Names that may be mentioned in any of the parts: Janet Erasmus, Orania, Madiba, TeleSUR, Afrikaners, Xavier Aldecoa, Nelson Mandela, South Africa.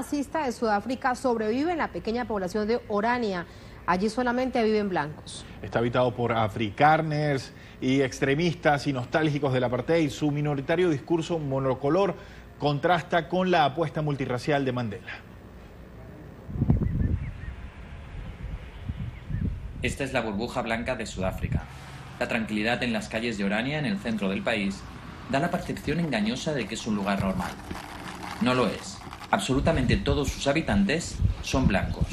Racista de Sudáfrica sobrevive en la pequeña población de Orania. Allí solamente viven blancos. Está habitado por Afrikaners y extremistas y nostálgicos del apartheid. Su minoritario discurso monocolor contrasta con la apuesta multirracial de Mandela. Esta es la burbuja blanca de Sudáfrica. La tranquilidad en las calles de Orania, en el centro del país, da la percepción engañosa de que es un lugar normal. No lo es. Absolutamente todos sus habitantes son blancos.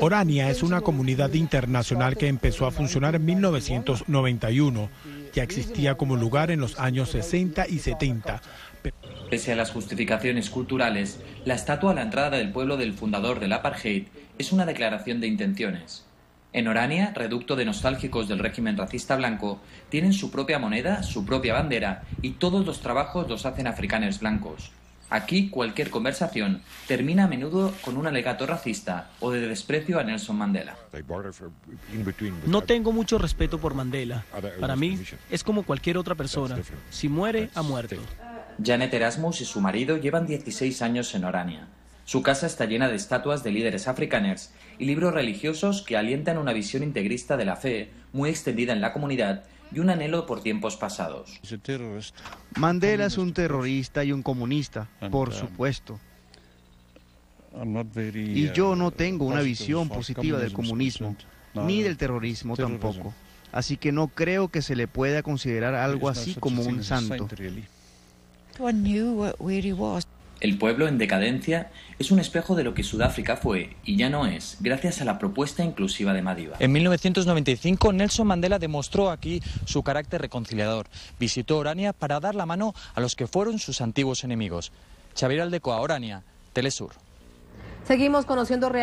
Orania es una comunidad internacional que empezó a funcionar en 1991. Ya existía como lugar en los años 60 y 70. Pese a las justificaciones culturales, la estatua a la entrada del pueblo del fundador del apartheid es una declaración de intenciones. En Orania, reducto de nostálgicos del régimen racista blanco, tienen su propia moneda, su propia bandera y todos los trabajos los hacen africanos blancos. Aquí cualquier conversación termina a menudo con un alegato racista o de desprecio a Nelson Mandela. No tengo mucho respeto por Mandela. Para mí es como cualquier otra persona. Si muere, ha muerto. Janet Erasmus y su marido llevan 16 años en Orania. Su casa está llena de estatuas de líderes africanos y libros religiosos que alientan una visión integrista de la fe muy extendida en la comunidad y un anhelo por tiempos pasados. Mandela es un terrorista y un comunista, por supuesto. Y yo no tengo una visión positiva del comunismo, ni del terrorismo tampoco. Así que no creo que se le pueda considerar algo así como un santo. El pueblo en decadencia es un espejo de lo que Sudáfrica fue y ya no es, gracias a la propuesta inclusiva de Madiba. En 1995, Nelson Mandela demostró aquí su carácter reconciliador. Visitó Orania para dar la mano a los que fueron sus antiguos enemigos. Xavier Aldecoa, Orania, TeleSUR. Seguimos conociendo